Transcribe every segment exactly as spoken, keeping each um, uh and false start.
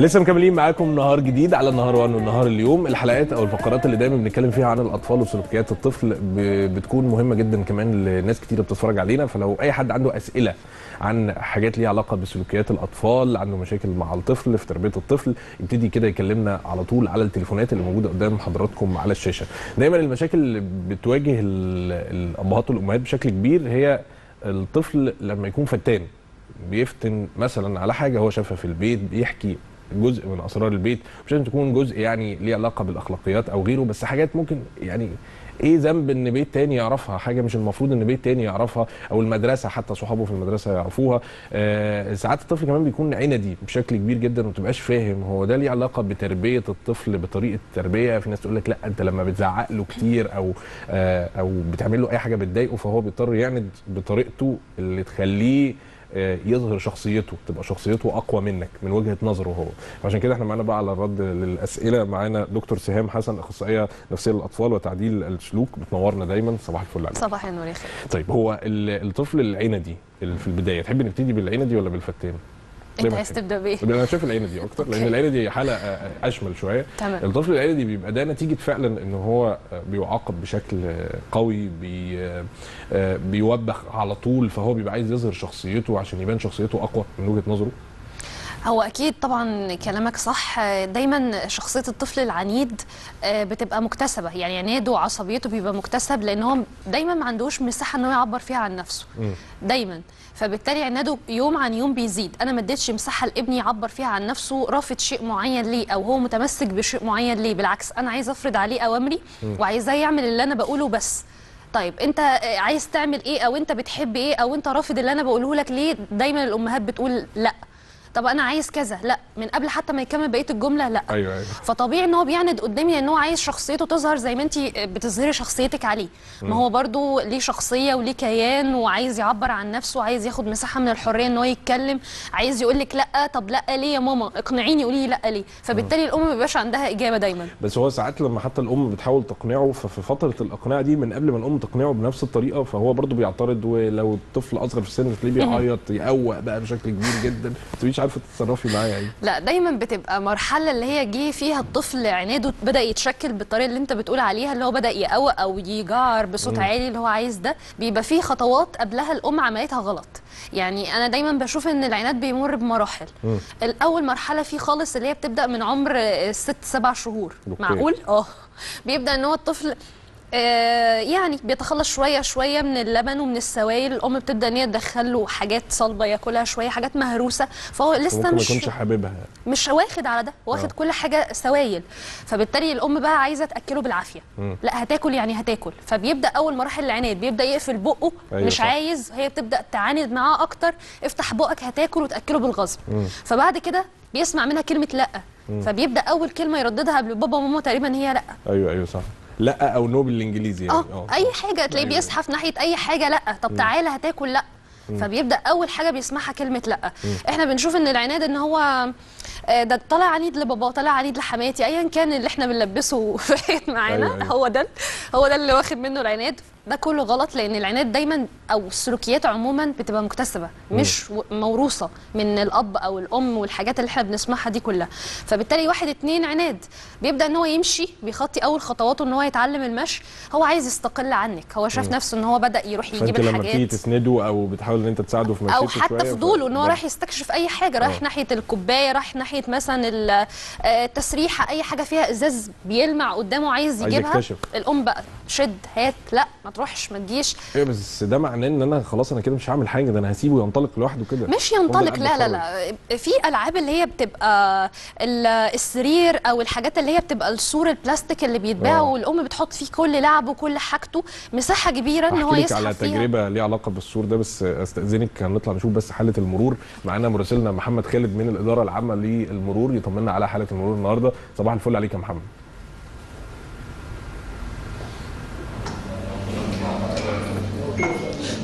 لسه مكملين معاكم نهار جديد على النهار وان والنهار. اليوم الحلقات او الفقرات اللي دايما بنتكلم فيها عن الاطفال وسلوكيات الطفل بتكون مهمه جدا كمان لناس كتير بتتفرج علينا. فلو اي حد عنده اسئله عن حاجات ليها علاقه بسلوكيات الاطفال، عنده مشاكل مع الطفل في تربيه الطفل، يبتدي كده يكلمنا على طول على التليفونات اللي موجوده قدام حضراتكم على الشاشه. دايما المشاكل اللي بتواجه الابهات والامهات بشكل كبير هي الطفل لما يكون فتان، بيفتن مثلا على حاجه هو شافها في البيت، بيحكي جزء من اسرار البيت، مش لازم تكون جزء يعني ليه علاقه بالاخلاقيات او غيره، بس حاجات ممكن يعني ايه ذنب ان بيت تاني يعرفها، حاجه مش المفروض ان بيت تاني يعرفها او المدرسه حتى صحابه في المدرسه يعرفوها. آه ساعات الطفل كمان بيكون عندي بشكل كبير جدا وما تبقاش فاهم هو ده ليه علاقه بتربيه الطفل بطريقه تربيه. في ناس تقول لك لا انت لما بتزعق له كتير او آه او بتعمل له اي حاجه بتضايقه فهو بيضطر يعند بطريقته اللي تخليه يظهر شخصيته، تبقى شخصيته اقوى منك من وجهه نظره هو. فعشان كده احنا معانا بقى على الرد للاسئله، معانا دكتور سهام حسن اخصائيه نفسيه للاطفال وتعديل السلوك، بتنورنا دايما. صباح الفل عليك. صباح النور يا خالد. طيب هو الطفل العندي في البدايه، تحب نبتدي بالعندي ولا بالفتان؟ انت عايز تبدا بايه؟ انا شايف العندي اكتر لان العندي حاله اشمل شويه. تمام. الطفل العندي بيبقى ده نتيجه فعلا ان هو بيعاقب بشكل قوي، بي بيوبخ على طول، فهو بيبقى عايز يظهر شخصيته عشان يبان شخصيته اقوى من وجهه نظره. هو اكيد طبعا كلامك صح. دايما شخصيه الطفل العنيد بتبقى مكتسبه، يعني عناده وعصبيته بيبقى مكتسب لان هو دايما ما عندوش مساحه ان هو يعبر فيها عن نفسه. م. دايما، فبالتالي عناده يوم عن يوم بيزيد. انا ما اديتش مساحه لابني يعبر فيها عن نفسه، رافض شيء معين ليه او هو متمسك بشيء معين ليه، بالعكس انا عايز افرض عليه اوامري وعايزاه يعمل اللي انا بقوله بس. طيب انت عايز تعمل ايه او انت بتحب ايه او انت رافض اللي انا بقوله لك ليه؟ دايما الامهات بتقول لا، طب انا عايز كذا، لا، من قبل حتى ما يكمل بقيه الجمله لا. أيوة أيوة. فطبيعي ان هو بيعند قدامي لان هو عايز شخصيته تظهر زي ما انت بتظهري شخصيتك عليه. ما هو برضو ليه شخصيه وليه كيان وعايز يعبر عن نفسه، عايز ياخد مساحه من الحريه ان هو يتكلم، عايز يقول لك لا، طب لا ليه يا ماما، اقنعيني قولي لي لا ليه. فبالتالي الام ما بيبقاش عندها اجابه دايما. بس هو ساعات لما حتى الام بتحاول تقنعه، ففي فتره الاقناع دي من قبل ما الام تقنعه بنفس الطريقه فهو برضو بيعترض، ولو الطفل اصغر في السن تلاقيه بيعيط يقوق بقى بشكل كبير جدا. عارفه تتصرفي معاه يعني؟ لا، دايما بتبقى مرحله اللي هي جه فيها الطفل عناده بدا يتشكل بالطريقه اللي انت بتقول عليها، اللي هو بدا يقوى او يجعر بصوت م. عالي اللي هو عايز ده، بيبقى فيه خطوات قبلها الام عملتها غلط. يعني انا دايما بشوف ان العناد بيمر بمراحل. م. الاول مرحله فيه خالص اللي هي بتبدا من عمر ست سبع شهور. أوكي. معقول؟ اه بيبدا ان هو الطفل يعني بيتخلص شويه شويه من اللبن ومن السوائل، الام بتبدا ان هي تدخل له حاجات صلبه ياكلها شويه، حاجات مهروسه، فهو لسه مش ما يكونش حاببها، مش واخد على ده، واخد كل حاجه سوائل، فبالتالي الام بقى عايزه تاكله بالعافيه. م. لا هتاكل يعني هتاكل، فبيبدا اول مراحل العناد، بيبدا يقفل بقه. أيوة مش صح. عايز، هي بتبدا تعاند معاه اكتر، افتح بقك هتاكل، وتاكله بالغصب. م. فبعد كده بيسمع منها كلمه لا. م. فبيبدا اول كلمه يرددها قبل بابا وماما تقريبا هي لا. ايوه ايوه صح، لا او نو بالانجليزي يعني. اه اي حاجه تلاقيه بيزحف ناحيه اي حاجه لا، طب تعالى هتاكل لا. م. فبيبدا اول حاجه بيسمعها كلمه لا. م. احنا بنشوف ان العناد ان هو ده طالع عنيد لبابا، طالع عنيد لحماتي، ايا كان اللي احنا بنلبسه في حياتنا معانا. أيوة أيوة. هو ده هو ده اللي واخد منه العناد. ده كله غلط لان العناد دايما او السلوكيات عموما بتبقى مكتسبه، مش موروثه من الاب او الام والحاجات اللي احنا بنسمعها دي كلها. فبالتالي واحد اتنين عناد، بيبدا ان هو يمشي، بيخطي اول خطواته ان هو يتعلم المشي، هو عايز يستقل عنك، هو شاف نفسه ان هو بدا يروح يجيب الحاجات، فانت لما بتيجي تسنده او بتحاول ان انت تساعده في مشيته او حتى فضوله ان هو رايح يستكشف اي حاجه، رايح ناحيه الكوبايه، رايح ناحيه مثلا التسريحه، اي حاجه فيها ازاز بيلمع قدامه عايز يجيبها، عايز الام بقى شد هات، لا ما تروحش ما تجيش. ايه بس ده معناه ان انا خلاص انا كده مش هعمل حاجه، ده انا هسيبه ينطلق لوحده كده؟ مش ينطلق، لا لا لا. في العاب اللي هي بتبقى السرير او الحاجات اللي هي بتبقى السور البلاستيك اللي بيتباع والام بتحط فيه كل لعبه وكل حاجته، مساحه كبيره ان هو يسحب فيها. على تجربه ليها علاقه بالسور ده، بس استاذنك هنطلع نشوف بس حاله المرور. معانا مراسلنا محمد خالد من الاداره العامه للمرور يطمنا على حاله المرور النهارده. صباح الفل عليك يا محمد.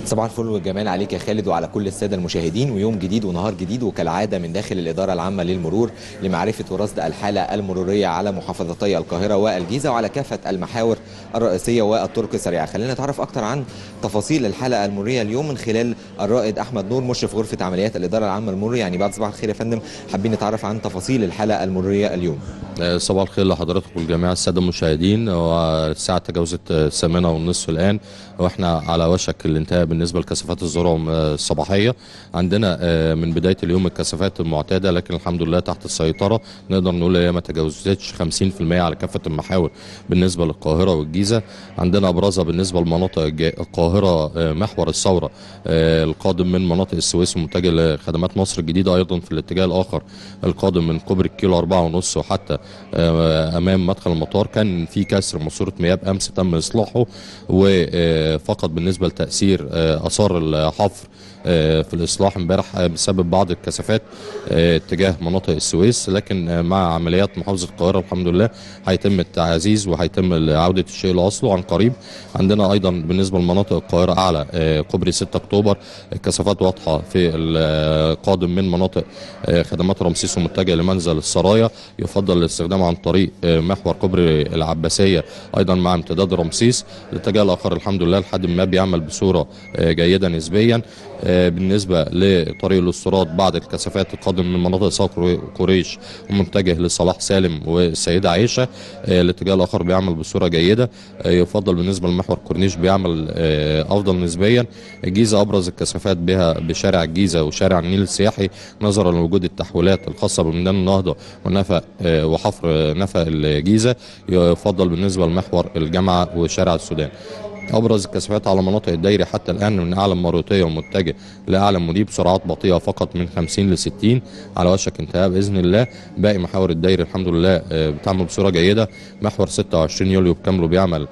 صباح الفل والجمال عليك يا خالد وعلى كل الساده المشاهدين، ويوم جديد ونهار جديد وكالعاده من داخل الاداره العامه للمرور لمعرفه ورصد الحاله المروريه على محافظتي القاهره والجيزه وعلى كافه المحاور الرئيسيه والطرق السريعه. خلينا نتعرف اكتر عن تفاصيل الحاله المروريه اليوم من خلال الرائد احمد نور مشرف غرفه عمليات الاداره العامه للمرور. يعني بعد صباح الخير يا فندم، حابين نتعرف عن تفاصيل الحاله المروريه اليوم. صباح الخير لحضرتك والجميع الساده المشاهدين. والساعه تجاوزت الثامنه والنصف الان واحنا على وشك الانتهاء بالنسبه لكثافات الذروه الصباحيه. عندنا من بدايه اليوم الكثافات المعتاده، لكن الحمد لله تحت السيطره، نقدر نقول هي ما تجاوزتش خمسين في المية على كافه المحاور بالنسبه للقاهره والجيزه. عندنا ابرزها بالنسبه لمناطق القاهره محور الثوره القادم من مناطق السويس ومتجه لخدمات مصر الجديده، ايضا في الاتجاه الاخر القادم من كوبري الكيلو أربعة ونص وحتى امام مدخل المطار كان في كسر ماسوره مياه بامس تم اصلاحه، وفقط بالنسبه لتاثير اثار الحفر في الاصلاح امبارح بسبب بعض الكثافات اتجاه مناطق السويس، لكن مع عمليات محافظه القاهره الحمد لله هيتم التعزيز وهيتم عوده الشيء لاصله عن قريب. عندنا ايضا بالنسبه لمناطق القاهره اعلى كوبري ستة أكتوبر الكثافات واضحه في القادم من مناطق خدمات رمسيس ومتجه لمنزل السرايا، يفضل الاستخدام عن طريق محور كوبري العباسيه ايضا مع امتداد رمسيس. الاتجاه الاخر الحمد لله لحد ما بيعمل بصوره جيده نسبيا. بالنسبه لطريق الاستراد بعد الكثافات القادم من مناطق صقر قريش ومتجه لصلاح سالم والسيده عائشه، الاتجاه الاخر بيعمل بصوره جيده، يفضل بالنسبه لمحور كورنيش بيعمل افضل نسبيا. الجيزه ابرز الكثافات بها بشارع الجيزه وشارع النيل السياحي نظرا لوجود التحويلات الخاصه بميدان النهضه ونفق وحفر نفق الجيزه، يفضل بالنسبه لمحور الجامعه وشارع السودان. ابرز الكثافات على مناطق الدايري حتى الان من اعلى مروطيه ومتجه لاعلى مدير بسرعات بطيئه فقط من خمسين لستين على وشك انتهاء باذن الله. باقي محاور الدايري الحمد لله بتعمل بصوره جيده، محور ستة وعشرين يوليو بكامله بيعمل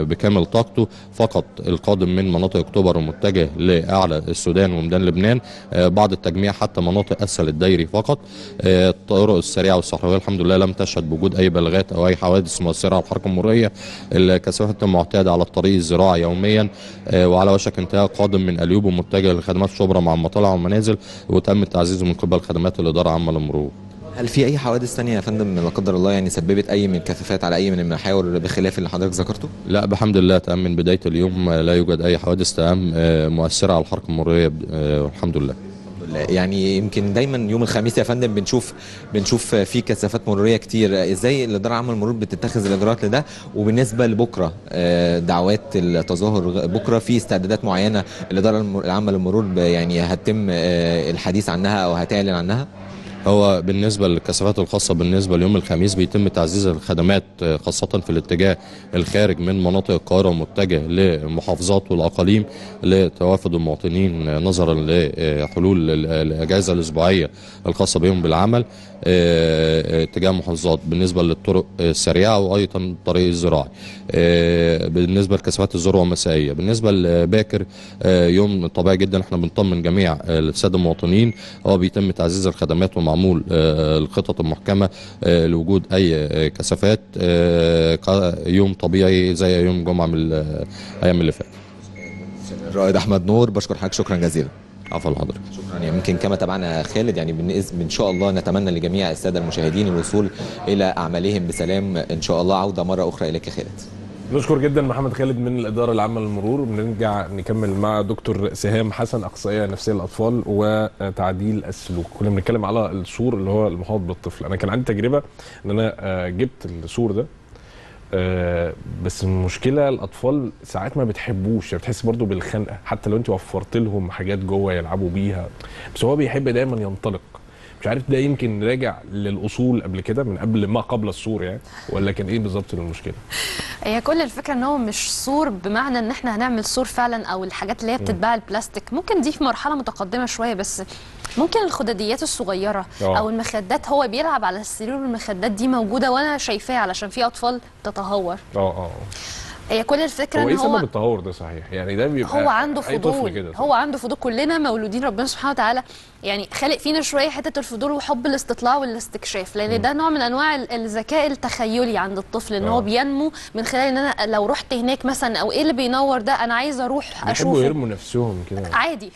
بكامل طاقته، فقط القادم من مناطق اكتوبر ومتجه لاعلى السودان وميدان لبنان، بعض التجميع حتى مناطق اسهل الدايري فقط. الطرق السريعه والصحراويه الحمد لله لم تشهد بوجود اي بلاغات او اي حوادث مؤثره على الحركه المروريه. الكثافات المعتاده على الطريق الزراعه يوميا وعلى وشك انتهاء قادم من اليوب ومتجه لخدمات شبرا مع مطالع ومنازل، وتم تعزيزه من قبل خدمات الاداره العامه للمرور. هل في اي حوادث ثانيه يا فندم لا قدر الله يعني سببت اي من الكثافات على اي من المحاور بخلاف اللي حضرتك ذكرته؟ لا بحمد الله تم من بدايه اليوم لا يوجد اي حوادث تم مؤثره على الحركه المروريه الحمد لله. يعني يمكن دايما يوم الخميس يا فندم بنشوف بنشوف في كثافات مروريه كتير، ازاي الاداره العامه للمرور بتتخذ الاجراءات لده؟ وبالنسبه لبكره دعوات التظاهر بكره في استعدادات معينه الاداره العامه للمرور يعني هتم الحديث عنها او هتعلن عنها؟ هو بالنسبه للكثافات الخاصه بالنسبه ليوم الخميس بيتم تعزيز الخدمات خاصه في الاتجاه الخارج من مناطق القاهره متجه للمحافظات والاقاليم لتوافد المواطنين نظرا لحلول الاجازه الاسبوعيه الخاصه بهم بالعمل اتجاه محافظات. بالنسبه للطرق السريعه وايضا الطريق الزراعي. بالنسبه لكثافات الذروه المسائيه بالنسبه لباكر يوم طبيعي جدا، احنا بنطمن جميع الساده المواطنين هو بيتم تعزيز الخدمات ومع معمول الخطط المحكمه لوجود اي كثافات يوم طبيعي زي يوم جمعه من الايام اللي فاتت. الرائد احمد نور بشكر حضرتك، شكرا جزيلا. عفوا لحضرتك، شكرا. يمكن كما تابعنا خالد يعني باذن ان شاء الله نتمنى لجميع الساده المشاهدين الوصول الى اعمالهم بسلام ان شاء الله. عوده مره اخرى اليك يا خالد. نشكر جدا محمد خالد من الاداره العامه للمرور، وبنرجع نكمل مع دكتور سهام حسن اخصائيه نفسيه للاطفال وتعديل السلوك. كنا بنتكلم على السور اللي هو المحاط بالطفل. انا كان عندي تجربه ان انا جبت السور ده، بس المشكله الاطفال ساعات ما بتحبوش، يعني بتحس برضو بالخنقه حتى لو انت وفرت لهم حاجات جوه يلعبوا بيها، بس هو بيحب دايما ينطلق. مش عارف ده يمكن راجع للاصول قبل كده من قبل ما قبل السور يعني، ولا كان ايه بالظبط المشكله؟ هي كل الفكره ان هو مش سور بمعنى ان احنا هنعمل سور فعلا او الحاجات اللي هي بتتباع البلاستيك، ممكن دي في مرحله متقدمه شويه، بس ممكن الخداديات الصغيره أوه. او المخدات، هو بيلعب على السرير والمخدات دي موجوده وانا شايفاها علشان في اطفال بتتهور. اه اه هي كل الفكره ان هو هو ايه سبب التهور ده صحيح؟ يعني ده بيبقى هو عنده فضول، هو عنده فضول. كلنا مولودين ربنا سبحانه وتعالى يعني خالق فينا شويه حته الفضول وحب الاستطلاع والاستكشاف، لان م. ده نوع من انواع الذكاء التخيلي عند الطفل، ان هو بينمو من خلال ان انا لو رحت هناك مثلا او ايه اللي بينور ده انا عايزه اروح اشوفه. بيحبوا يرموا نفسهم كده عادي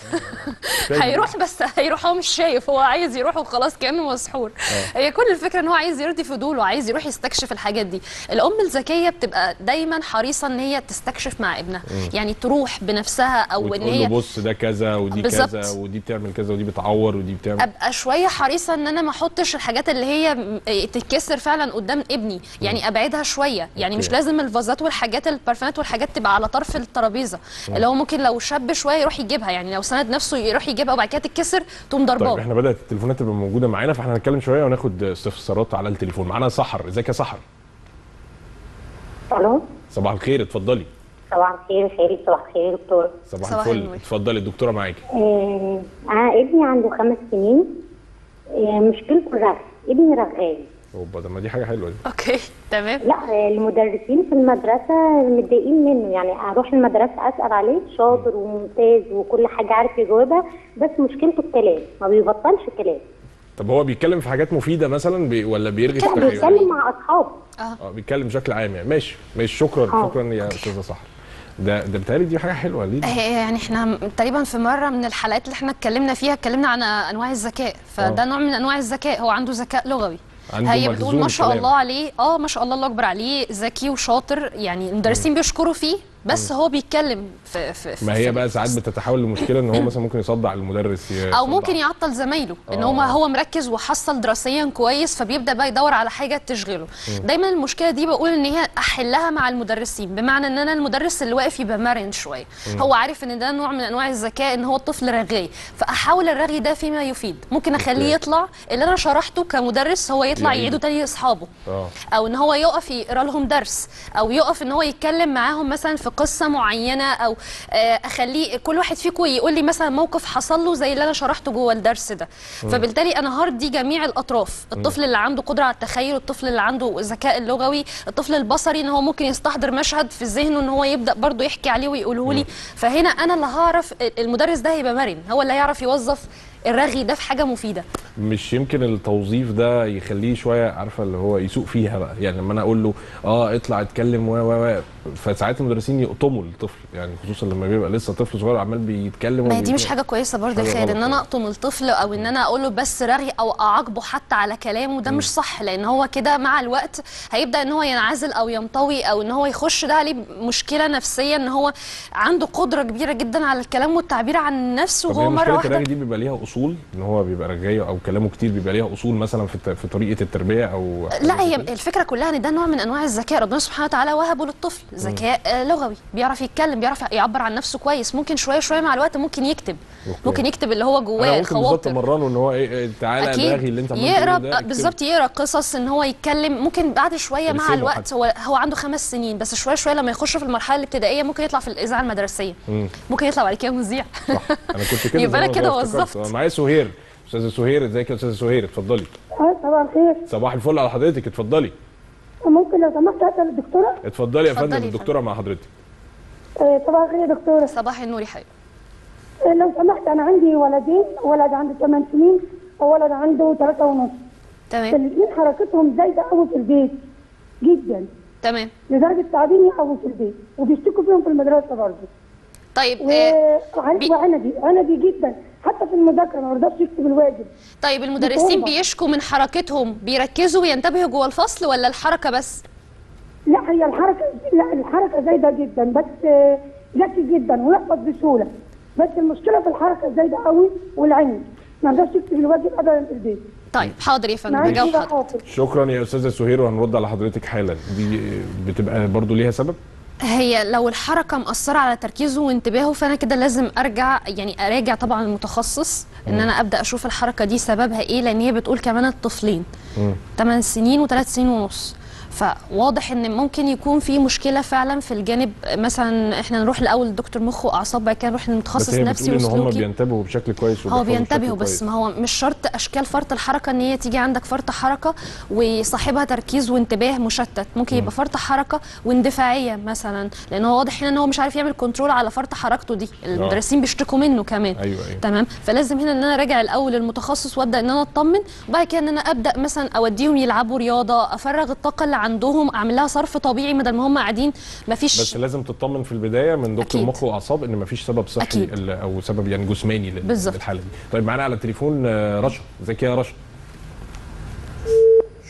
هيروح بس هيروح هو مش شايف، هو عايز يروح وخلاص كانه مسحور. هي كل الفكره ان هو عايز يرضي فضوله وعايز يروح يستكشف الحاجات دي. الام الذكيه بتبقى دايما حريصه ان هي تستكشف مع ابنها، مم. يعني تروح بنفسها او ان هي بص ده كذا ودي بالزبط. كذا ودي بتعمل كذا ودي بتعور ودي بتعمل. ابقى شويه حريصه ان انا ما احطش الحاجات اللي هي تتكسر فعلا قدام ابني، يعني مم. ابعدها شويه، يعني مم. مش لازم الفازات والحاجات البرفانات والحاجات تبقى على طرف الترابيزه، اللي هو ممكن لو شاب شويه يروح يجيبها، يعني لو سند نفسه يروح يجيبها وبعد كده تتكسر تقوم ضرباه. طيب احنا بدات التليفونات تبقى موجوده معانا، فاحنا هنتكلم شويه وناخد استفسارات على التليفون. معانا سحر، ازيك يا سحر؟ الو صباح الخير، اتفضلي. صباح الخير خيري، صباح الخير يا دكتور. صباح الفل، اتفضلي الدكتوره معاكي. ااا آه ابني عنده خمس سنين، آه مشكلته الرغي، ابني رغاي. اوبا، ده ما دي حاجه حلوه دي. اوكي تمام. لا المدرسين في المدرسه متضايقين منه، يعني اروح المدرسه اسال عليه، شاطر وممتاز وكل حاجه عارف يجاوبها، بس مشكلته الكلام، ما بيبطلش كلام. طب هو بيتكلم في حاجات مفيده مثلا بي ولا بيرغي في التغيير؟ لا بيتكلم مع اصحابه. اه بيتكلم بشكل عام يعني. ماشي ماشي، شكرا. أوه. شكرا يا استاذه سحر. ده ده بتهيألي دي حاجه حلوه ليه؟ يعني احنا تقريبا في مره من الحلقات اللي احنا اتكلمنا فيها اتكلمنا عن انواع الذكاء، فده أوه. نوع من انواع الذكاء. هو عنده ذكاء لغوي، هي بتقول ما شاء الله عليه، اه ما شاء الله الله اكبر عليه، ذكي وشاطر، يعني المدرسين بيشكروا فيه، بس هو بيتكلم في, في, في ما هي بقى ساعات بتتحول لمشكله ان هو مثلا ممكن يصدع المدرس او ممكن يعطل زمايله، ان هو هو مركز وحصل دراسيا كويس، فبيبدا بقى يدور على حاجه تشغله. دايما المشكله دي بقول ان هي احلها مع المدرسين، بمعنى ان انا المدرس اللي واقف يبقى مرن شويه، هو عارف ان ده نوع من انواع الذكاء، ان هو الطفل رغاي، فاحاول الرغي ده فيما يفيد، ممكن اخليه يطلع اللي انا شرحته كمدرس هو يطلع يعيده تاني لاصحابه، او ان هو يقف يقرا لهم درس، او يقف ان هو يتكلم معاهم مثلا في قصه معينه، او اخليه كل واحد فيكم يقول لي مثلا موقف حصل له زي اللي انا شرحته جوه الدرس ده. فبالتالي انا هرضي جميع الاطراف، الطفل اللي عنده قدره على التخيل، الطفل اللي عنده ذكاء اللغوي، الطفل البصري ان هو ممكن يستحضر مشهد في ذهنه ان هو يبدا برضه يحكي عليه ويقوله لي، فهنا انا اللي هعرف، المدرس ده هيبقى مرن، هو اللي هيعرف يوظف الرغي ده في حاجه مفيده. مش يمكن التوظيف ده يخليه شويه عارفه اللي هو يسوق فيها بقى، يعني لما انا اقول له اه اطلع اتكلم و و فساعات المدرسين يقطموا الطفل، يعني خصوصا لما بيبقى لسه طفل صغير عمال بيتكلم. ما هي دي مش حاجه كويسه برضه يا خالد، ان انا اقطم الطفل او ان انا اقول له بس رغي او اعاقبه حتى على كلامه، ده مش صح، لان هو كده مع الوقت هيبدا ان هو ينعزل او ينطوي، او ان هو يخش ده عليه مشكله نفسيه، ان هو عنده قدره كبيره جدا على الكلام والتعبير عن نفسه وهو مره واحده. الرغي دي بيبقى ليها اصول، ان هو بيبقى رغاي او كلامه كتير بيبقى ليها اصول مثلا في في طريقه التربيه او لا. هي الفكره كلها ان ده نوع من انواع الذكاء، ربنا سبحانه وتعالى وهبه للطفل ذكاء لغوي، بيعرف يتكلم، بيعرف يعبر عن نفسه كويس، ممكن شويه شويه مع الوقت ممكن يكتب. أوكي. ممكن يكتب اللي هو جواه الخواطر، ممكن تمرنه ان هو ايه تعالى الرغي اللي انت يقرا بالظبط، يقرا قصص، ان هو يتكلم، ممكن بعد شويه مع الوقت. هو هو عنده خمس سنين بس، شويه شويه لما يخش في المرحله الابتدائيه ممكن يطلع في الاذاعه المدرسيه، ممكن يطلع بعد كده مذيع. انا كنت كده يبقى انا كده وظفت. معايا سهير، استاذه سهير ازيك يا استاذه سهير؟ اتفضلي. اه صباح الخير. صباح الفل على حضرتك، اتفضلي. ممكن لو سمحت اسال الدكتوره؟ اتفضلي يا فندم، الدكتوره مع حضرتك. آه صباح الخير يا دكتوره. صباح النور يا حبيبي. آه لو سمحت انا عندي ولدين، ولد عنده ثمان سنين وولد عنده ثلاثة ونص. تمام. الاثنين حركتهم زايده قوي في البيت جدا. تمام. لدرجه تعبيني قوي في البيت، وبيشتكوا فيهم في المدرسه برضه. طيب وعنبي عنبي جدا حتى في المذاكره، ما رضاش يكتب الواجب. طيب المدرسين بيشكوا من حركتهم، بيركزوا وينتبهوا جوه الفصل ولا الحركه بس؟ لا هي الحركه، لا الحركه زايده جدا، بس ذكي جدا ويحفظ بسهوله، بس المشكله في الحركه زايده قوي والعين، ما رضاش يكتب الواجب ابدا في البيت. طيب حاضر يا فندم، جاوب حضرتك. شكرا يا استاذه سهير، وهنرد على حضرتك حالا. دي بتبقى برضو ليها سبب؟ هي لو الحركه مأثره على تركيزه وانتباهه، فانا كده لازم ارجع، يعني اراجع طبعا المتخصص، ان انا ابدا اشوف الحركه دي سببها ايه، لان هي بتقول كمان الطفلين ثمان سنين وثلاث سنين ونص، فواضح ان ممكن يكون في مشكله فعلا في الجانب، مثلا احنا نروح الاول لدكتور مخ واعصاب، بعد كده نروح لمتخصص نفسي وسلوكي. بس هي بتقول ان هم بينتبهوا بشكل كويس. هو بينتبهوا بس ما هو مش شرط اشكال فرط الحركه ان هي تيجي عندك فرط حركه وصاحبها تركيز وانتباه مشتت، ممكن يبقى فرط حركه واندفاعيه مثلا، لان هو واضح هنا ان هو مش عارف يعمل كنترول على فرط حركته دي، المدرسين بيشتكوا منه كمان. أيوة أيوة. تمام، فلازم هنا ان انا راجع الاول للمتخصص وابدا ان انا اطمن، وبعد كده ان انا ابدا مثلا اوديهم يلعبوا رياضه، افرغ الطاقه اللي عندهم، اعمل لها صرف طبيعي بدل ما هم قاعدين مفيش. بس لازم تطمن في البدايه من دكتور مخ واعصاب ان مفيش سبب صحي او سبب يعني جسماني للحاله دي. طيب معانا على التليفون رشا، ازيك يا رشا؟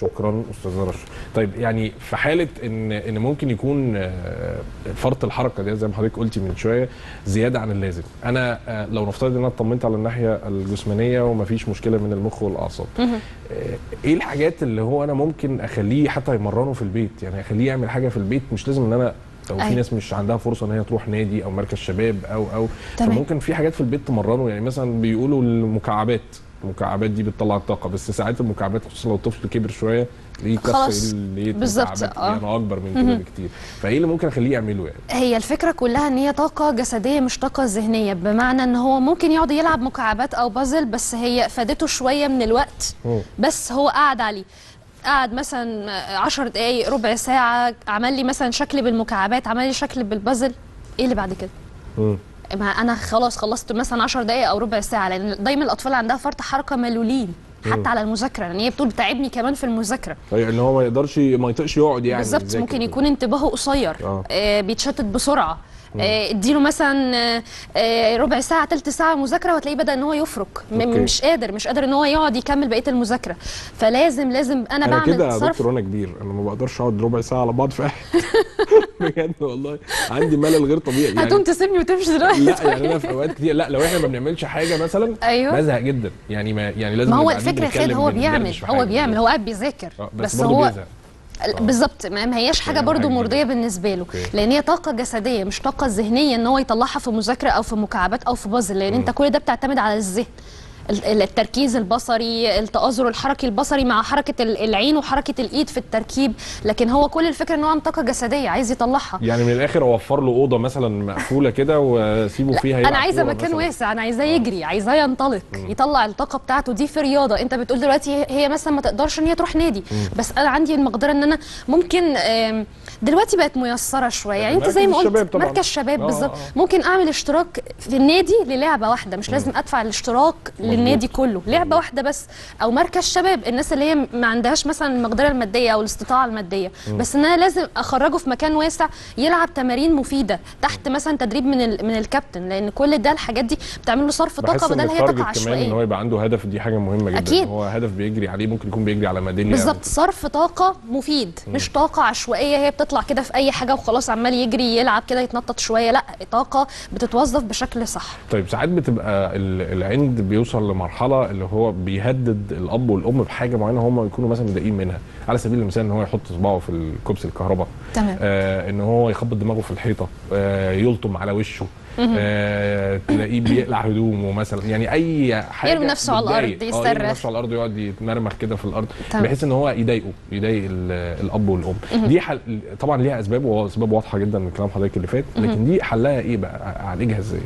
شكرا استاذه رشا. طيب يعني في حاله ان ان ممكن يكون فرط الحركه دي زي ما حضرتك قلتي من شويه زياده عن اللازم، انا لو نفترض ان انا اطمنت على الناحيه الجسمانيه ومفيش مشكله من المخ والاعصاب، ايه الحاجات اللي هو انا ممكن اخليه حتى يمرنه في البيت؟ يعني اخليه يعمل حاجه في البيت، مش لازم ان انا لو في ناس مش عندها فرصه ان هي تروح نادي او مركز شباب او او فممكن في حاجات في البيت تمرنه. يعني مثلا بيقولوا المكعبات، المكعبات دي بتطلع الطاقه، بس ساعات المكعبات خصوصا لو الطفل كبر شويه ليه كسر ليه مكعبات يعني اكبر من كده بكتير، فايه اللي ممكن اخليه يعمله؟ يعني هي الفكره كلها ان هي طاقه جسديه مش طاقه ذهنيه، بمعنى ان هو ممكن يقعد يلعب مكعبات او بازل بس هي فادته شويه من الوقت، بس هو قعد عليه، قعد مثلا عشر دقائق ربع ساعه، عمل لي مثلا شكل بالمكعبات، عمل لي شكل بالبازل، ايه اللي بعد كده؟ مم. ما انا خلاص خلصت مثلا عشر دقائق او ربع ساعه، لان دايما الاطفال عندها فرط حركه ملولين حتى م. على المذاكره، لان يعني هي بتقول بتعبني كمان في المذاكره. ايوه ان هو ما يقدرش ما يطيقش يقعد يعني بالظبط، ممكن يكون انتباهه قصير، آه. آه بيتشتت بسرعه، اديله آه مثلا آه ربع ساعه ثلث ساعه مذاكره وهتلاقيه بدا ان هو يفرك، مش قادر مش قادر ان هو يقعد يكمل بقيه المذاكره. فلازم لازم انا, أنا بعمل كده يا دكتور وانا كبير، انا ما بقدرش اقعد ربع ساعه على بعض في بجد والله عندي ملل غير طبيعي. يعني هتقوم تسيبني وتمشي دلوقتي؟ لا يعني انا في اوقات كتير لا لو احنا ما بنعملش حاجه مثلا أيوه؟ بزهق جدا يعني ما يعني لازم. ما هو الفكره خالد هو بيعمل هو بيعمل هو قاعد بيذاكر بس, بس هو بيزهق. بالظبط، ما هياش حاجه برضو مرضيه بالنسبه له، لان هي طاقه جسديه مش طاقه ذهنيه ان هو يطلعها في مذاكره او في مكعبات او في بازل، لان انت كل ده بتعتمد على الذهن، التركيز البصري، التآزر الحركي البصري مع حركه العين وحركه الايد في التركيب، لكن هو كل الفكره ان هو عنده طاقه جسديه عايز يطلعها. يعني من الاخر اوفر له اوضه مثلا مقفوله كده واسيبه فيها يلعب. انا عايزه مكان واسع، انا عايزاه يجري، عايزاه ينطلق، م. يطلع الطاقه بتاعته دي في رياضه. انت بتقول دلوقتي هي مثلا ما تقدرش ان هي تروح نادي، م. بس انا عندي المقدره ان انا ممكن دلوقتي بقت ميسره شويه، يعني انت زي ما قلت مركز شباب بالظبط، ممكن اعمل اشتراك في النادي للعبه واحده، مش م. لازم ادفع الاشتراك للنادي كله، لعبه واحده بس، او مركز شباب الناس اللي هي ما عندهاش مثلا المقدره الماديه او الاستطاعه الماديه، بس ان انا لازم اخرجه في مكان واسع يلعب تمارين مفيده تحت مثلا تدريب من من الكابتن، لان كل ده الحاجات دي بتعمل له صرف طاقه بدل هي طاقه عشوائيه. كمان ان هو يبقى عنده هدف، دي حاجه مهمه جدا. أكيد. هو هدف بيجري عليه، ممكن يكون بيجري على ميداليه بالظبط، صرف طاقه مفيد مش طاقه عشوائيه هي بتطلع كده في اي حاجه وخلاص عمال يجري يلعب كده يتنطط شويه، لا طاقه بتتوظف بشكل صح. طيب ساعات بتبقى العند يوصل لمرحله اللي هو بيهدد الاب والام بحاجه معينه هم يكونوا مثلا مضايقين منها، على سبيل المثال ان هو يحط صباعه في الكبس الكهرباء، تمام، آه ان هو يخبط دماغه في الحيطه، آه يلطم على وشه، آه تلاقيه بيقلع هدومه مثلا، يعني اي حاجه يرمي نفسه على الارض، يصرخ يرمي نفسه على الارض، يقعد يتمرمخ كده في الارض بحيث ان هو يضايقه، يضايق الاب والام. دي حل... طبعا ليها اسباب واسباب واضحه جدا من كلام حضرتك اللي فات، لكن دي حلها ايه بقى؟ اعالجها ازاي؟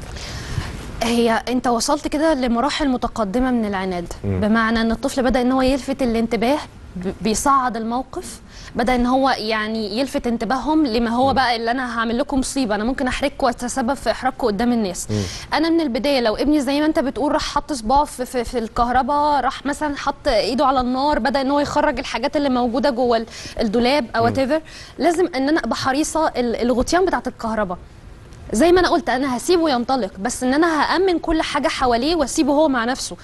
هي انت وصلت كده لمراحل متقدمه من العناد، م. بمعنى ان الطفل بدا ان هو يلفت الانتباه، بيصعد الموقف، بدا ان هو يعني يلفت انتباههم لما هو بقى اللي انا هعمل لكم مصيبه، انا ممكن احرجكم واتسبب في احراجكم قدام الناس. م. انا من البدايه لو ابني زي ما انت بتقول راح حط صباعه في, في, في الكهرباء، راح مثلا حط ايده على النار، بدا ان هو يخرج الحاجات اللي موجوده جوه الدولاب او وات ايفر، لازم ان انا ابقى حريصه. الغطيان بتاعت الكهرباء زي ما انا قلت انا هسيبه ينطلق، بس ان انا هامن كل حاجه حواليه واسيبه هو مع نفسه،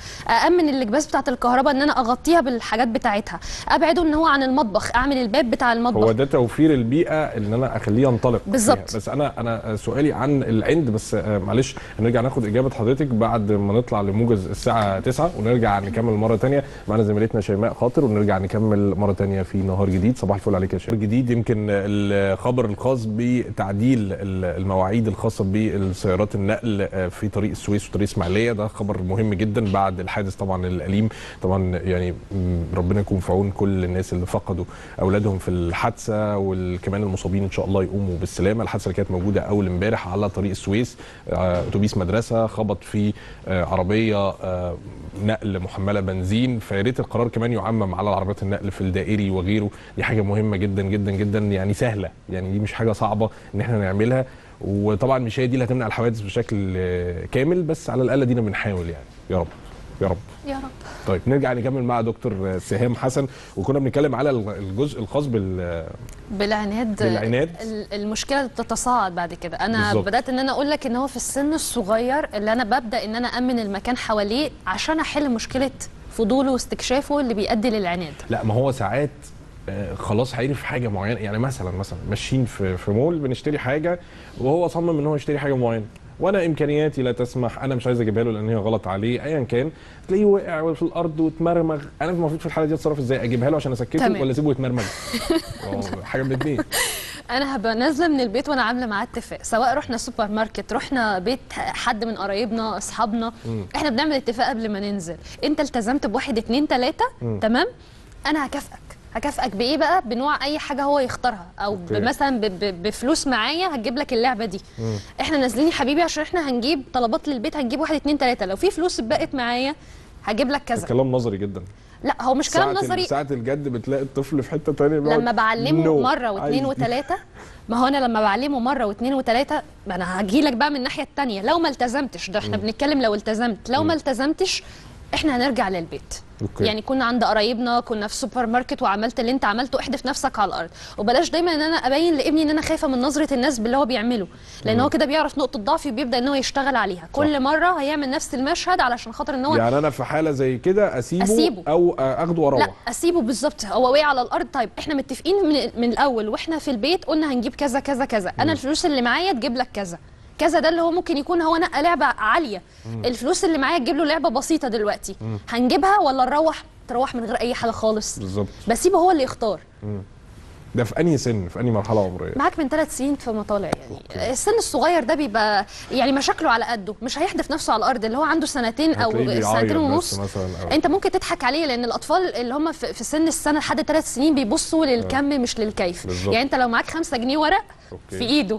اامن الاكباس بتاعه الكهرباء ان انا اغطيها بالحاجات بتاعتها، ابعده ان هو عن المطبخ، اعمل الباب بتاع المطبخ. هو ده توفير البيئه ان انا اخليه ينطلق بالظبط. بس انا انا سؤالي عن العند، بس معلش هنرجع ناخد اجابه حضرتك بعد ما نطلع لموجز الساعه تسعة ونرجع نكمل مره ثانيه. معانا زميلتنا شيماء خاطر ونرجع نكمل مره ثانيه في نهار جديد. صباح الفل عليك يا شيماء. جديد يمكن الخبر الخاص بتعديل المواعيد الخاصه بالسيارات النقل في طريق السويس وطريق الاسماعيليه. ده خبر مهم جدا بعد الحادث طبعا الاليم، طبعا يعني ربنا يكون في عون كل الناس اللي فقدوا اولادهم في الحادثه، وكمان المصابين ان شاء الله يقوموا بالسلامه. الحادثه اللي كانت موجوده اول امبارح على طريق السويس، اتوبيس مدرسه خبط في عربيه نقل محمله بنزين، فيا ريت القرار كمان يعمم على العربيات النقل في الدائري وغيره. دي حاجه مهمه جدا جدا جدا، يعني سهله، يعني دي مش حاجه صعبه ان احنا نعملها، وطبعا مش هي دي اللي هتمنع الحوادث بشكل كامل، بس على الاقل دينا بنحاول يعني. يا رب يا رب يا رب. طيب نرجع نكمل مع دكتور سهام حسن، وكنا بنتكلم على الجزء الخاص بال بالعناد. بالعناد المشكله بتتصاعد بعد كده. انا بالزبط. بدات ان انا اقول لك ان هو في السن الصغير اللي انا ببدا ان انا امن المكان حواليه عشان احل مشكله فضوله واستكشافه اللي بيؤدي للعناد. لا ما هو ساعات خلاص هيعرف حاجه معينه، يعني مثلا مثلا ماشيين في في مول بنشتري حاجه، وهو صمم ان هو يشتري حاجه معينه، وانا امكانياتي لا تسمح، انا مش عايز اجيبها له لان هي غلط عليه، ايا كان تلاقيه وقع في الارض واتمرمغ. انا المفروض في الحاله دي اتصرف ازاي؟ اجيبها له عشان اسكته ولا اسيبه يتمرمغ؟ حاجه من الاثنين. انا هبقى نازله من البيت وانا عامله معاه اتفاق، سواء رحنا سوبر ماركت، رحنا بيت حد من قرايبنا، اصحابنا، احنا بنعمل اتفاق قبل ما ننزل، انت التزمت بواحد اتنين تلاته تمام، انا هكافئك. هكافئك بايه بقى؟ بنوع اي حاجه هو يختارها، او مثلا بفلوس معايا هتجيب لك اللعبه دي. م. احنا نازلين يا حبيبي عشان احنا هنجيب طلبات للبيت، هنجيب واحد اتنين تلاته، لو في فلوس اتبقت معايا هجيب لك كذا. كلام نظري جدا. لا هو مش كلام نظري. ساعة الجد بتلاقي الطفل في حته ثانيه لما بعلمه no. مره واثنين وثلاثه. ما هو انا لما بعلمه مره واثنين وثلاثه، ما انا هجي لك بقى من الناحيه الثانيه لو ما التزمتش. ده احنا م. بنتكلم لو التزمت، لو م. ما التزمتش احنا هنرجع للبيت. أوكي. يعني كنا عند قرايبنا، كنا في سوبر ماركت وعملت اللي انت عملته، احدف نفسك على الارض. وبلاش دايما ان انا ابين لابني ان انا خايفه من نظره الناس باللي هو بيعمله، لان هو كده بيعرف نقطه ضعفي وبيبدا ان هو يشتغل عليها. كل صح. مره هيعمل نفس المشهد علشان خاطر ان هو يعني انا في حاله زي كده أسيبه, اسيبه او اخده واروح. لا اسيبه بالظبط، هو وقع على الارض. طيب احنا متفقين من, من الاول واحنا في البيت قلنا هنجيب كذا كذا كذا، انا الفلوس اللي معايا تجيب لك كذا كذا. ده اللي هو ممكن يكون هو نقى لعبه عاليه، مم. الفلوس اللي معايا تجيب له لعبه بسيطه دلوقتي، مم. هنجيبها ولا نروح؟ تروح من غير اي حاجه خالص بالظبط، بسيبه هو اللي يختار. مم. ده في انهي سن؟ في انهي مرحله عمريه؟ معاك من ثلاث سنين فما طالع يعني. أوكي. السن الصغير ده بيبقى يعني مشاكله على قده، مش هيحدف نفسه على الارض. اللي هو عنده سنتين او سنتين ونص انت ممكن تضحك عليه، لان الاطفال اللي هم في سن السنه لحد ثلاث سنين بيبصوا للكم أه. مش للكيف بالزبط. يعني انت لو معاك خمسة جنيه ورق أوكي. في ايده،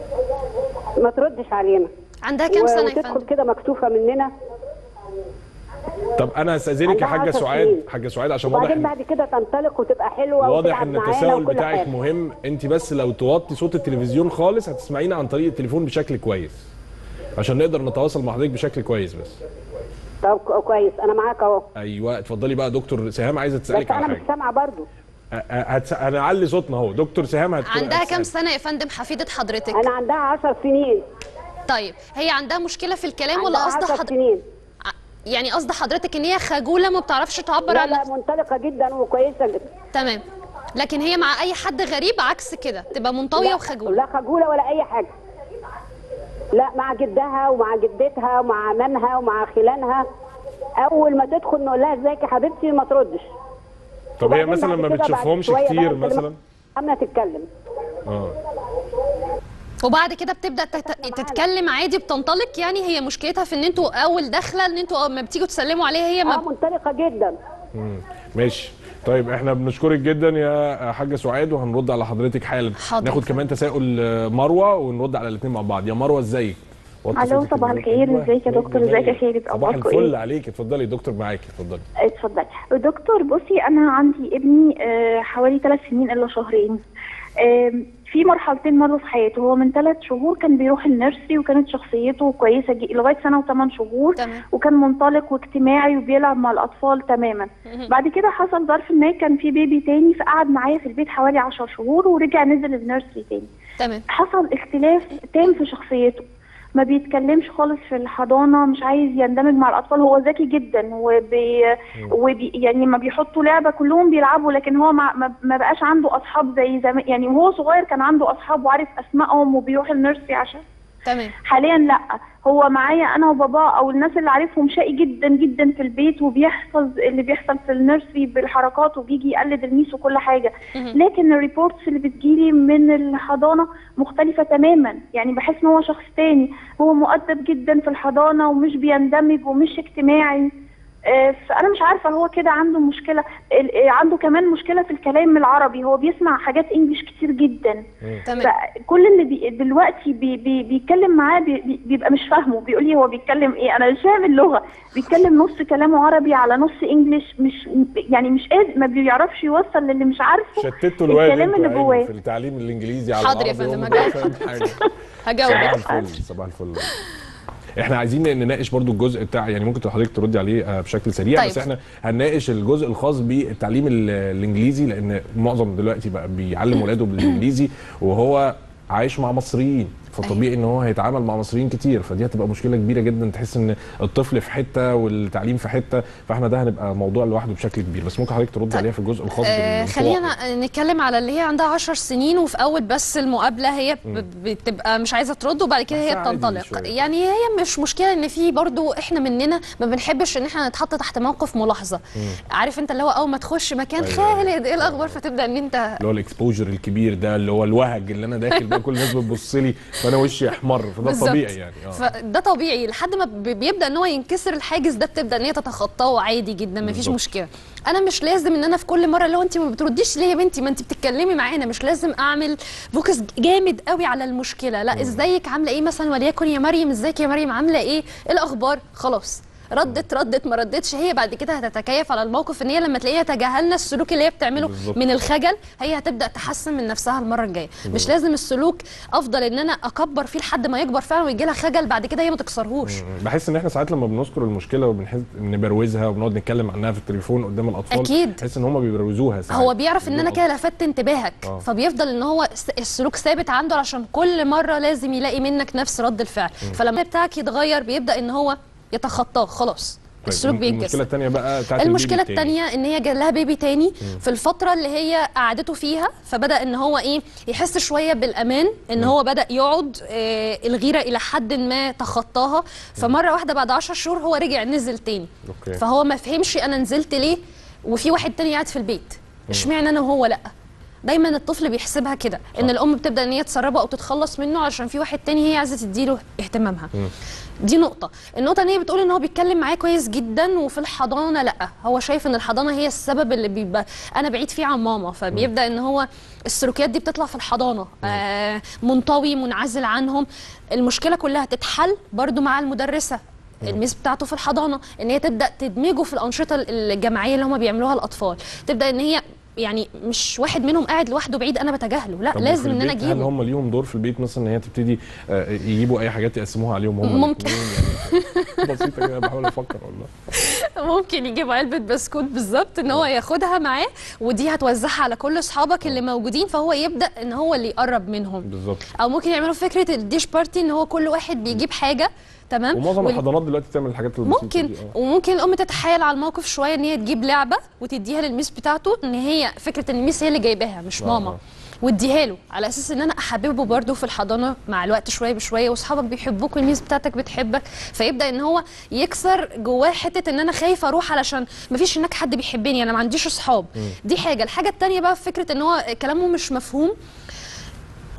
ما تردش علينا. عندها كام سنه يا فندم؟ كده مكتوفه مننا. طب انا هستاذنك يا حاجه سعاد، حاجه سعاد عشان واضح وبعدين بعد كده تنطلق وتبقى حلوه، واضح ان التساؤل بتاعك حاجة. مهم. انت بس لو توطي صوت التلفزيون خالص هتسمعينا عن طريق التليفون بشكل كويس عشان نقدر نتواصل مع حضرتك بشكل كويس بس. طب كويس انا معاك اهو. ايوه اتفضلي بقى دكتور سهام، عايزه تسالك على حاجه. بس انا مش سامعه برضه. هنعلي صوتنا اهو. دكتور سهام عندها كام سنه يا فندم حفيده حضرتك؟ انا عندها عشر سنين. طيب هي عندها مشكله في الكلام ولا قصد حضرتك؟ عشر سنين. يعني قصد حضرتك ان هي خجوله ما بتعرفش تعبر عن نفسها؟ لا منطلقه جدا وكويسه جدا. تمام، لكن هي مع اي حد غريب عكس كده تبقى منطويه وخجوله. لا خجوله ولا اي حاجه، لا مع جدها ومع جدتها ومع عمامها ومع خلانها. اول ما تدخل نقول لها ازيك يا حبيبتي ما تردش. طب هي مثلا ما بتشوفهمش كتير مثلا؟ عماله تتكلم. اه وبعد كده بتبدا تتكلم عادي بتنطلق. يعني هي مشكلتها في ان انتوا اول داخله ان انتوا ما بتيجوا تسلموا عليها هي ما اه منطلقه جدا. امم ماشي. طيب احنا بنشكرك جدا يا حاجه سعاد، وهنرد على حضرتك حالا. ناخد كمان تساؤل مروه ونرد على الاثنين مع بعض. يا مروه ازيك؟ الو صباح الخير. ازيك يا دكتور؟ ازيك يا خالد؟ اخباركم ايه؟ صباح الفل عليك. اتفضلي دكتور معاكي. اتفضلي اتفضلي دكتور. بصي انا عندي ابني حوالي ثلاث سنين الا شهرين، في مرحلتين مروا في حياته. هو من ثلاث شهور كان بيروح النيرسري وكانت شخصيته كويسه لغايه سنه وثمان شهور تمام. وكان منطلق واجتماعي وبيلعب مع الاطفال تماما. بعد كده حصل ظرف ما، كان في بيبي تاني فقعد معايا في البيت حوالي عشر شهور ورجع نزل النيرسري تاني تمام. حصل اختلاف تام في شخصيته. ما بيتكلمش خالص في الحضانه، مش عايز يندمج مع الاطفال، هو ذكي جدا وبي, وبي يعني ما بيحطوا لعبه كلهم بيلعبوا، لكن هو ما, ما بقاش عنده اصحاب زي زمان، يعني وهو صغير كان عنده اصحاب وعارف اسمائهم وبيروح النيرسري عشان تمام. حاليا لا، هو معايا انا وبابا او الناس اللي عارفهم، شقي جدا جدا في البيت، وبيحفظ اللي بيحصل في النيرسري بالحركات وبيجي يقلد الميس وكل حاجه. لكن الريبورتس اللي بتجيلي من الحضانه مختلفه تماما، يعني بحس ان هو شخص تاني، هو مؤدب جدا في الحضانه ومش بيندمج ومش اجتماعي. فانا مش عارفه هو كده عنده مشكله، عنده كمان مشكله في الكلام العربي، هو بيسمع حاجات انجلش كتير جدا. فكل اللي بي دلوقتي بي بي بيتكلم معاه بي بيبقى مش فاهمه، بيقول لي هو بيتكلم ايه، انا مش فاهم اللغه، بيتكلم نص كلامه عربي على نص انجلش، مش يعني مش قادر، ما بيعرفش يوصل للي مش عارفه. شتتوا الكلام اللي جواه في التعليم الانجليزي على العربي. حاضر يا فندم هجاوب هجاوب صباح الفل صباح الفل. احنا عايزين نناقش برضو الجزء بتاع، يعني ممكن حضرتك تردي عليه بشكل سريع؟ طيب. بس احنا هنناقش الجزء الخاص بالتعليم الانجليزي، لان معظم دلوقتي بقى بيعلم ولاده بالانجليزي وهو عايش مع مصريين، فطبيعي ان هو هيتعامل مع مصريين كتير، فدي هتبقى مشكله كبيره جدا، تحس ان الطفل في حته والتعليم في حته، فاحنا ده هنبقى موضوع لوحده بشكل كبير، بس ممكن حضرتك ترد طيب. عليها في الجزء الخاص آه خلينا نتكلم على اللي هي عندها عشر سنين، وفي اول بس المقابله هي بتبقى مش عايزه ترد، وبعد كده هي بتنطلق. يعني هي مش مشكله ان في برضو احنا مننا ما بنحبش ان احنا نتحط تحت موقف ملاحظه، مم. عارف انت اللي هو اول ما تخش مكان أيوة. خالد ايه الاخبار، فتبدا ان انت اللي هو الاكسبوجر الكبير ده، اللي هو الوهج اللي انا داخل بقى كل الناس بتبص لي فانا وشي احمر، فده طبيعي يعني آه. فده طبيعي لحد ما بيبدا ان هو ينكسر الحاجز ده، بتبدا ان هي تتخطاه عادي جدا، مفيش مشكله. انا مش لازم ان انا في كل مره اللي هو انت ما بترديش ليه يا بنتي، ما انت بتتكلمي معانا، مش لازم اعمل فوكس جامد قوي على المشكله، لا ازيك عامله ايه مثلا، وليكن يا مريم ازيك يا مريم عامله ايه، ايه الاخبار، خلاص ردت ردت ما ردتش، هي بعد كده هتتكيف على الموقف. ان هي لما تلاقيها تجاهلنا السلوك اللي هي بتعمله بالزبط. من الخجل هي هتبدا تحسن من نفسها المره الجايه. مش لازم السلوك افضل ان انا اكبر فيه لحد ما يكبر فعلا ويجي لها خجل بعد كده هي ما تكسرهوش. بحس ان احنا ساعات لما بنذكر المشكله وبنبروزها وبنقعد نتكلم عنها في التليفون قدام الاطفال اكيد بحس ان هم بيبروزوها ساعات. هو بيعرف ان انا كده لفت انتباهك آه. فبيفضل ان هو السلوك ثابت عنده، عشان كل مره لازم يلاقي منك نفس رد الفعل، فلما بتاعك يتغير بيبدا ان هو يتخطاه خلاص. السلوك بينكسر. المشكله الثانيه بقى بتاعت المشكله الثانيه ان هي جالها بيبي تاني م. في الفتره اللي هي قعدته فيها، فبدا ان هو ايه يحس شويه بالامان، ان م. هو بدا يقعد آه الغيره الى حد ما تخطاها، فمره واحده بعد عشر شهور هو رجع نزل تاني أوكي. فهو ما فهمش انا نزلت ليه وفي واحد تاني قاعد في البيت، اشمعنى انا وهو لا. دايما الطفل بيحسبها كده ان الام بتبدا ان هي تسربه او تتخلص منه عشان في واحد تاني هي عايزه تديله اهتمامها. دي نقطه. النقطه ان هي بتقول ان هو بيتكلم معايا كويس جدا وفي الحضانه لا، هو شايف ان الحضانه هي السبب اللي بيبقى انا بعيد فيه عن ماما، فبيبدا ان هو السلوكيات دي بتطلع في الحضانه آه منطوي منعزل عنهم. المشكله كلها تتحل برده مع المدرسه الميس بتاعته في الحضانه، ان هي تبدا تدمجه في الانشطه الجماعيه اللي هم بيعملوها الاطفال، تبدا ان هي يعني مش واحد منهم قاعد لوحده بعيد انا بتجاهله، لا لازم ان انا اجيبه. هل هم ليهم دور في البيت مثلا ان هي تبتدي يجيبوا اي حاجات يقسموها عليهم هم؟ ممكن يعني بسيطه كده، بحاول افكر والله. ممكن يجيب علبه بسكوت بالظبط ان هو ياخدها معاه، ودي هتوزعها على كل اصحابك اللي موجودين، فهو يبدا ان هو اللي يقرب منهم بالظبط. او ممكن يعملوا فكره الديش بارتي ان هو كل واحد بيجيب حاجه تمام. ومعظم وال... الحضانات دلوقتي بتعمل الحاجات البسيطه ممكن دي. وممكن الام تتحايل على الموقف شويه ان هي تجيب لعبه وتديها للميس بتاعته، ان هي فكره ان الميس هي اللي جايباها مش ماما آه. واديها له على اساس ان انا احببه برده في الحضانه مع الوقت شويه بشويه، واصحابك بيحبوك والميس بتاعتك بتحبك، فيبدا ان هو يكسر جواه حته ان انا خايف اروح علشان مفيش هناك حد بيحبني، انا ما عنديش اصحاب. دي حاجه. الحاجه الثانيه بقى فكره ان هو كلامه مش مفهوم.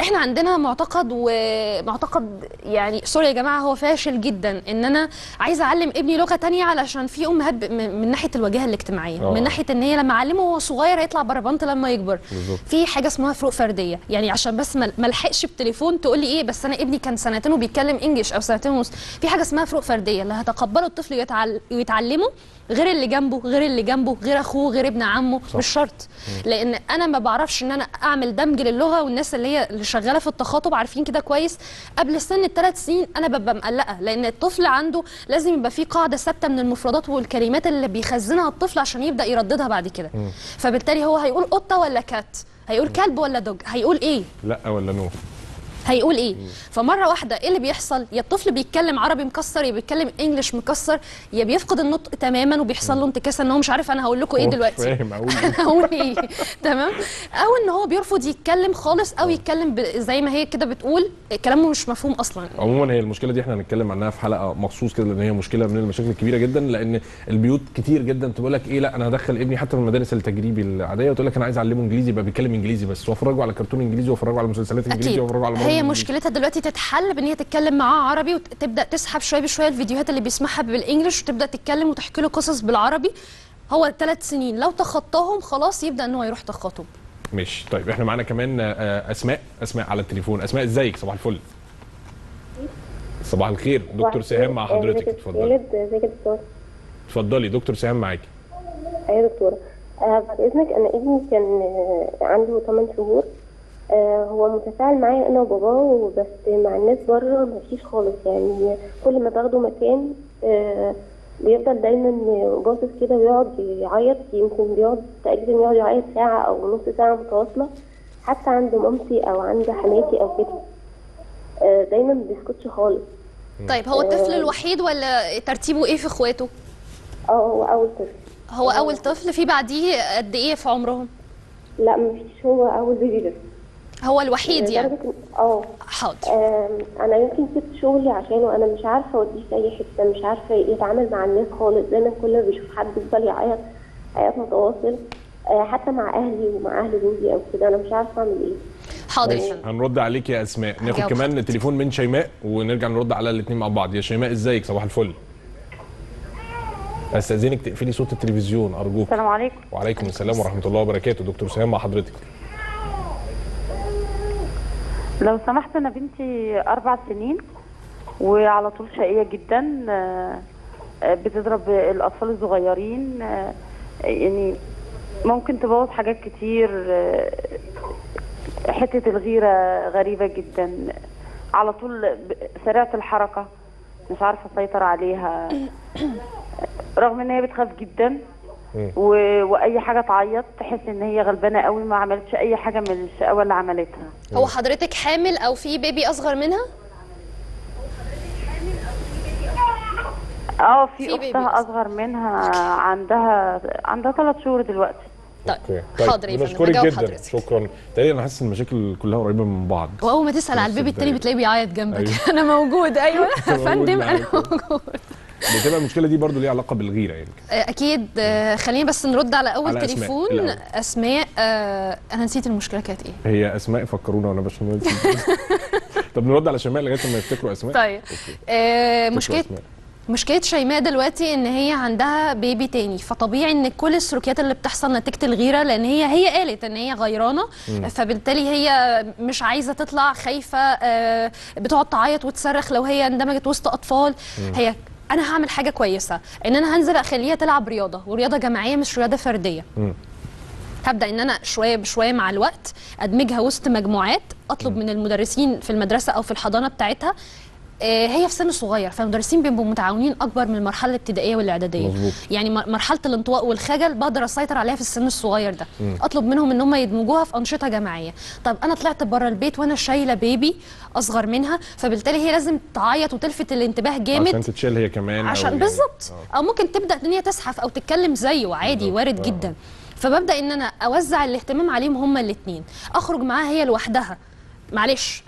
احنا عندنا معتقد ومعتقد يعني سوري يا جماعه هو فاشل جدا، ان انا عايزه اعلم ابني لغه ثانيه علشان في امهات من ناحيه الواجهه الاجتماعيه أوه. من ناحيه ان هي لما اعلمه وهو صغير هيطلع بربنت لما يكبر بالزبط. في حاجه اسمها فروق فرديه، يعني عشان بس ما الحقش بتليفون تقول لي ايه بس انا ابني كان سنتين وبيتكلم انجلش او سنتين ونص. في حاجه اسمها فروق فرديه اللي هتقبله الطفل ويتعل... ويتعلمه غير اللي جنبه غير اللي جنبه غير اخوه غير ابن عمه صح. مش شرط م. لان انا ما بعرفش ان انا اعمل دمج للغه، والناس اللي هي اللي شغاله في التخاطب عارفين كده كويس. قبل سن الثلاث سنين انا ببقى مقلقه، لان الطفل عنده لازم يبقى فيه قاعده ثابته من المفردات والكلمات اللي بيخزنها الطفل عشان يبدا يرددها بعد كده م. فبالتالي هو هيقول قطه ولا كات، هيقول كلب ولا دوج، هيقول ايه لا ولا نو هيقول ايه؟ فمره واحده ايه اللي بيحصل؟ يا الطفل بيتكلم عربي مكسر، يا بيتكلم انجلش مكسر، يا بيفقد النطق تماما وبيحصل له انتكاسه ان هو مش عارف انا هقول لكم ايه دلوقتي، فاهم اقول ايه تمام، او ان هو بيرفض يتكلم خالص، او يتكلم زي ما هي كده بتقول كلامه مش مفهوم اصلا. عموما هي المشكله دي احنا هنتكلم عنها في حلقه مخصوص كده، لان هي مشكله من المشاكل الكبيره جدا، لان البيوت كتير جدا تقول لك ايه، لا انا هدخل ابني حتى في المدارس التجريبي العاديه وتقول لك انا عايز اعلمه انجليزي، يبقى بيتكلم انجليزي بس، وافرجه على كرتون انجليزي، وافرجه على مسلسلات انجليزي، وافرجه على هي مشكلتها دلوقتي تتحل بان هي تتكلم معاه عربي، وتبدا تسحب شويه بشويه الفيديوهات اللي بيسمعها بالانجلش، وتبدا تتكلم وتحكي له قصص بالعربي. هو ثلاث سنين لو تخطاهم خلاص يبدا ان هو يروح تخاطب. ماشي طيب، احنا معانا كمان اسماء، اسماء على التليفون. اسماء ازيك؟ صباح الفل. صباح الخير دكتور سهام مع حضرتك، اتفضلي. ازيك يا دكتور؟ اتفضلي دكتور سهام معاكي. ايوه يا دكتوره، بعد اذنك انا ابني كان عنده ثمانية شهور، هو متفاعل معايا انا وباباه، بس مع الناس بره مفيش خالص، يعني كل ما باخده مكان بيفضل دايما باصص كده ويقعد يعيط، يمكن بيقعد تقريبا يقعد يعيط ساعه او نص ساعه متواصله، حتى عند مامتي او عند حماتي او كده دايما ما بيسكتش خالص. طيب هو الطفل الوحيد ولا ترتيبه ايه في اخواته؟ اه هو اول طفل. هو اول طفل، في بعديه قد ايه في عمرهم؟ لا مفيش، هو اول بيبي بس. هو الوحيد يعني؟ اه. حاضر. انا يمكن سبت شغلي عشانه، انا مش عارفه اوديه في اي حته، مش عارفه يتعامل مع الناس خالص، دايما كل ما بيشوف حد بيفضل يعيط عياط متواصل، حتى مع اهلي ومع اهل جوزي او كده، انا مش عارفه اعمل ايه. حاضر. هنرد عليك يا اسماء، ناخد كمان التليفون من شيماء ونرجع نرد على الاثنين مع بعض. يا شيماء ازيك؟ صباح الفل. استاذنك تقفلي صوت التلفزيون ارجوك. السلام عليكم. وعليكم السلام ورحمه الله وبركاته. دكتور سهام مع حضرتك. لو سمحت، انا بنتي اربع سنين وعلى طول شقيه جدا، بتضرب الاطفال الصغيرين، يعني ممكن تبوظ حاجات كتير، حته الغيره غريبه جدا، على طول سريعه الحركه، مش عارفه اسيطر عليها، رغم ان هي بتخاف جدا و... واي حاجه تعيط تحس ان هي غلبانه قوي، ما عملتش اي حاجه من الشقاوه اللي عملتها. هو حضرتك حامل او في بيبي اصغر منها؟ اه في اختها اصغر منها، عندها عندها ثلاث شهور دلوقتي. طيب حاضر يا فندم، بشكرك جدا. شكرا. تقريبا انا حاسس ان المشاكل كلها قريبه من بعض، واول ما تسال على البيبي التاني بتلاقيه بيعيط جنبك. أيوة. انا موجود. ايوه يا فندم انا موجود. بتبقى المشكله دي برضو ليها علاقه بالغيره يعني اكيد. خلينا بس نرد على اول على تليفون اسماء. اسماء آه انا نسيت المشكله كانت ايه. هي اسماء فكرونا وانا بشمهندس. طب نرد على شيماء لغايه ما يفتكروا اسماء. طيب آه مشكله مشكله شيماء دلوقتي ان هي عندها بيبي تاني، فطبيعي ان كل السلوكيات اللي بتحصل نتيجه الغيره، لان هي هي قالت ان هي غيرانه، فبالتالي هي مش عايزه تطلع، خايفه، بتقعد تعيط وتصرخ لو هي اندمجت وسط اطفال. مم. هي انا هعمل حاجه كويسه ان انا هنزل اخليها تلعب رياضه، ورياضه جماعيه مش رياضه فرديه. مم. هبدا ان انا شويه بشويه مع الوقت ادمجها وسط مجموعات، اطلب مم. من المدرسين في المدرسه او في الحضانه بتاعتها، هي في سن صغير فالمدرسين بيبقوا متعاونين اكبر من المرحله الابتدائيه والاعداديه. مظبوط. يعني مرحله الانطواء والخجل بقدر اسيطر عليها في السن الصغير ده. م. اطلب منهم ان هم يدمجوها في انشطه جماعيه. طب انا طلعت بره البيت وانا شايله بيبي اصغر منها، فبالتالي هي لازم تعيط وتلفت الانتباه جامد عشان تتشيل هي كمان، عشان بالظبط، او ممكن تبدا ان هي تزحف او تتكلم زيه عادي، وارد جدا. فببدا ان انا اوزع الاهتمام عليهم هما الاثنين، اخرج معاها هي لوحدها، معلش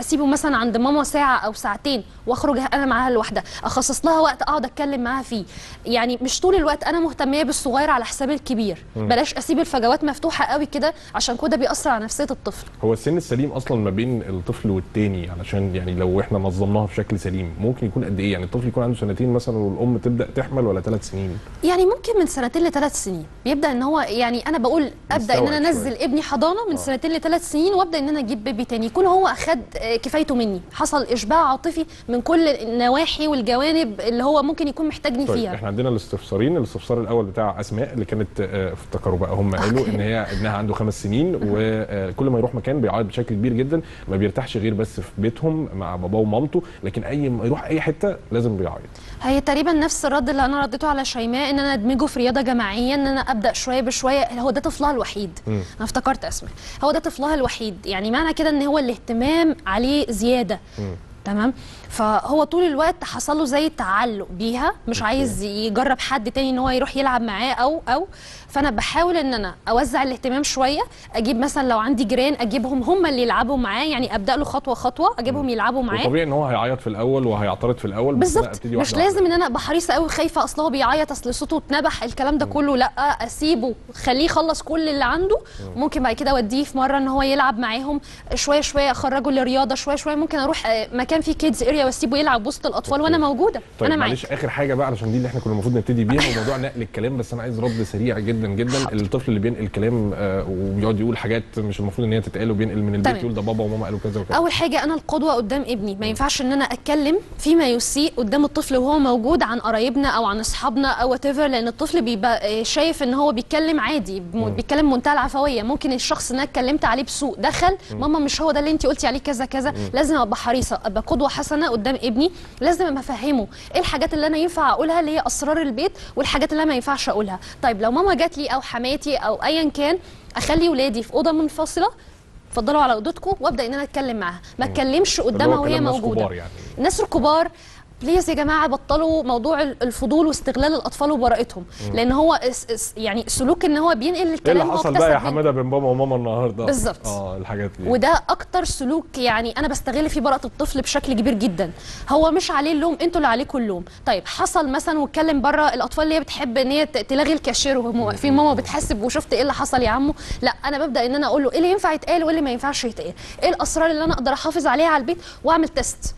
اسيبه مثلا عند ماما ساعه او ساعتين واخرج انا معاها لوحدها، اخصص لها وقت اقعد اتكلم معاها فيه، يعني مش طول الوقت انا مهتميه بالصغير على حساب الكبير. م. بلاش اسيب الفجوات مفتوحه قوي كده، عشان كده بيأثر على نفسيه الطفل. هو السن السليم اصلا ما بين الطفل والتاني، علشان يعني لو احنا نظمناها بشكل سليم ممكن يكون قد ايه؟ يعني الطفل يكون عنده سنتين مثلا والام تبدا تحمل، ولا ثلاث سنين؟ يعني ممكن من سنتين لثلاث سنين يبدا ان هو، يعني انا بقول ابدا ان انا انزل ابني حضانه من آه. سنتين لثلاث سنين، وابدا ان انا اجيب بيبي تاني يكون هو اخد كفايته مني، حصل اشباع عاطفي من كل النواحي والجوانب اللي هو ممكن يكون محتاجني طيب. فيها. احنا عندنا الاستفسارين، الاستفسار الاول بتاع اسماء اللي كانت افتكروا بقى هم قالوا ان هي ابنها عنده خمس سنين وكل ما يروح مكان بيعيط بشكل كبير جدا، ما بيرتاحش غير بس في بيتهم مع باباه ومامته، لكن اي ما يروح اي حته لازم بيعيط. هي تقريبا نفس الرد اللي انا رديته على شيماء، ان انا ادمجه في رياضه جماعيه، ان انا ابدا شويه بشويه. هو ده طفلها الوحيد. م. انا افتكرت اسماء، هو ده طفلها الوحيد، يعني معنى كده ان طبعا هو الاهتمام عليه زياده. مم. تمام. فهو طول الوقت حصل له زي تعلق بيها، مش عايز يجرب حد تاني ان هو يروح يلعب معاه او او فانا بحاول ان انا اوزع الاهتمام شويه، اجيب مثلا لو عندي جيران اجيبهم هم اللي يلعبوا معاه، يعني ابدا له خطوه خطوه اجيبهم يلعبوا معاه. طبيعي ان هو هيعيط في الاول وهيعترض في الاول، بس بالظبط مش واحدة لازم واحدة. ان انا بحريصه قوي خايفه اصل هو بيعيط اصل صوته اتنبح الكلام ده كله، لا اسيبه خليه يخلص كل اللي عنده. ممكن بعد كده اوديه في مره ان هو يلعب معاهم شويه شويه، اخرجه للرياضه شويه شويه، ممكن اروح مكان فيه كيدز اريا واسيبه يلعب وسط الاطفال وانا موجوده. طيب انا معلش اخر حاجه بقى علشان دي اللي احنا كنا المفروض نبتدي بيها وموضوع نقل الكلام، بس انا عايز رد سريع جدا جدا. الطفل اللي بينقل كلام آه وبيقعد يقول حاجات مش المفروض ان هي تتقال وبينقل من البيت يقول ده بابا وماما قالوا كذا وكذا. اول حاجه انا القدوه قدام ابني، ما ينفعش ان انا اتكلم فيما يسيء قدام الطفل وهو موجود عن قرايبنا او عن اصحابنا او وات ايفر، لان الطفل بيبقى شايف ان هو بيتكلم عادي بيتكلم بمنتهى العفويه. ممكن الشخص اللي انا اتكلمت عليه بسوء دخل م. ماما مش هو ده اللي انت قلتي عليه كذا كذا. لازم ابقى حريصه، ابقى قدوه حسنه قدام ابني، لازم افهمه ايه الحاجات اللي انا ينفع اقولها اللي هي اسرار البيت والحاجات اللي انا ما ينفعش اقولها. طيب لو ماما جات لي او حماتي او ايا كان، اخلي ولادي في اوضه منفصله، اتفضلوا على اوضتكم، وابدا ان انا اتكلم معاها، ما اتكلمش قدامها وهي موجوده. يعني. الناس الكبار بليز يا جماعه بطلوا موضوع الفضول واستغلال الاطفال وبراءتهم، لان هو يعني سلوك ان هو بينقل الكلام هو اكتسب. ايه اللي حصل بقى يا حماده بين بابا وماما النهارده؟ بالظبط. اه الحاجات دي. وده اكتر سلوك يعني انا بستغل فيه براءه الطفل بشكل كبير جدا، هو مش عليه اللوم، انتوا اللي عليكم اللوم. طيب حصل مثلا واتكلم بره، الاطفال اللي هي بتحب ان هي تلغي الكاشير وهم واقفين ماما بتحسب وشفت ايه اللي حصل يا عمو، لا انا ببدا ان انا اقول له ايه اللي ينفع يتقال وايه اللي ما ينفعش يتقال، ايه الاسرار اللي انا اقدر احافظ عليها على البيت، واعمل تيست.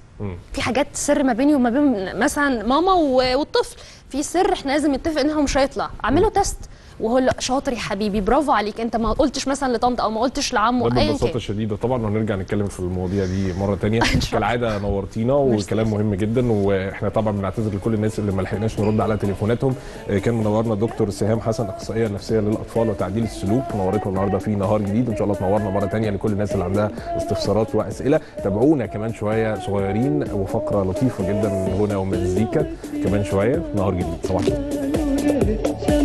في حاجات سر ما بيني وما بين مثلا ماما والطفل، في سر احنا لازم نتفق انه مش هيطلع، اعمله تيست وهو لا شاطر يا حبيبي برافو عليك انت ما قلتش مثلا لطنط او ما قلتش لعمه ايا كان. ببساطه شديده طبعا، وهنرجع نتكلم في المواضيع دي مره ثانيه كالعاده. نورتينا والكلام مهم جدا، واحنا طبعا بنعتذر لكل الناس اللي ما لحقناش نرد على تليفوناتهم. كان منورنا دكتور سهام حسن، اخصائيه نفسيه للاطفال وتعديل السلوك، نورتنا النهارده في نهار جديد. ان شاء الله تنورنا مره ثانيه لكل الناس اللي عندها استفسارات واسئله. تابعونا كمان شويه صغيرين وفقره لطيفه جدا هنا ومزيكا كمان شويه. نهار جديد صباح الخير.